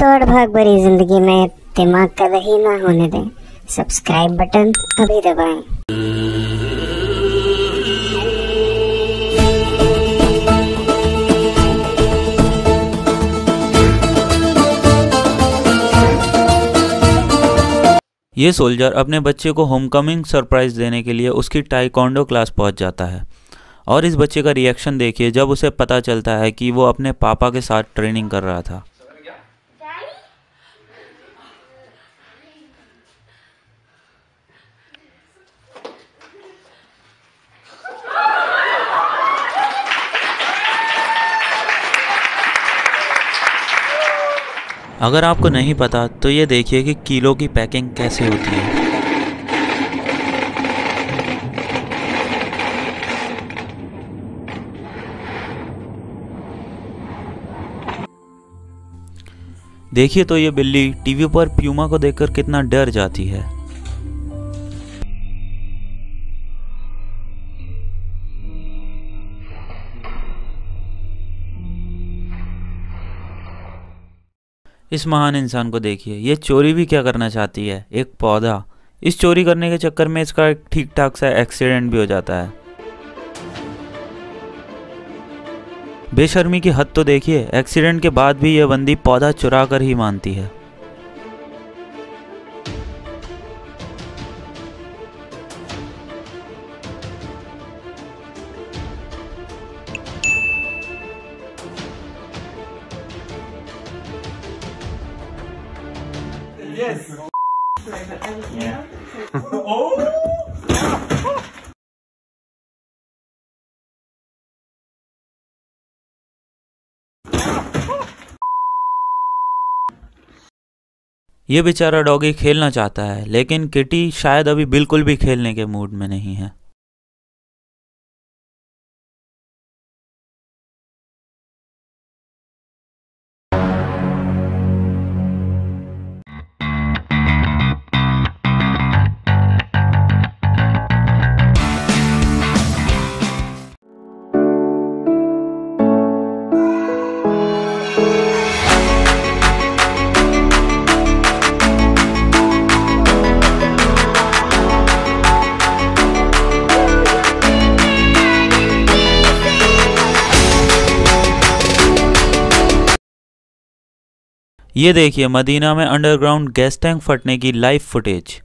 तोड़ भाग भरी जिंदगी में दिमाग का दही ना होने दें। सब्सक्राइब बटन अभी दबाएं। ये सोल्जर अपने बच्चे को होमकमिंग सरप्राइज़ देने के लिए उसकी ताइक्वांडो क्लास पहुंच जाता है और इस बच्चे का रिएक्शन देखिए जब उसे पता चलता है कि वो अपने पापा के साथ ट्रेनिंग कर रहा था। अगर आपको नहीं पता तो ये देखिए कि किलो की पैकिंग कैसे होती है। देखिए तो ये बिल्ली टीवी पर प्यूमा को देखकर कितना डर जाती है। इस महान इंसान को देखिए, ये चोरी भी क्या करना चाहती है, एक पौधा। इस चोरी करने के चक्कर में इसका एक ठीक ठाक सा एक्सीडेंट भी हो जाता है। बेशर्मी की हद तो देखिए, एक्सीडेंट के बाद भी ये बंदी पौधा चुरा कर ही मानती है। Yes. Yeah. Oh. ये बेचारा डॉगी खेलना चाहता है लेकिन किटी शायद अभी बिल्कुल भी खेलने के मूड में नहीं है। ये देखिए मदीना में अंडरग्राउंड गैस टैंक फटने की लाइव फुटेज।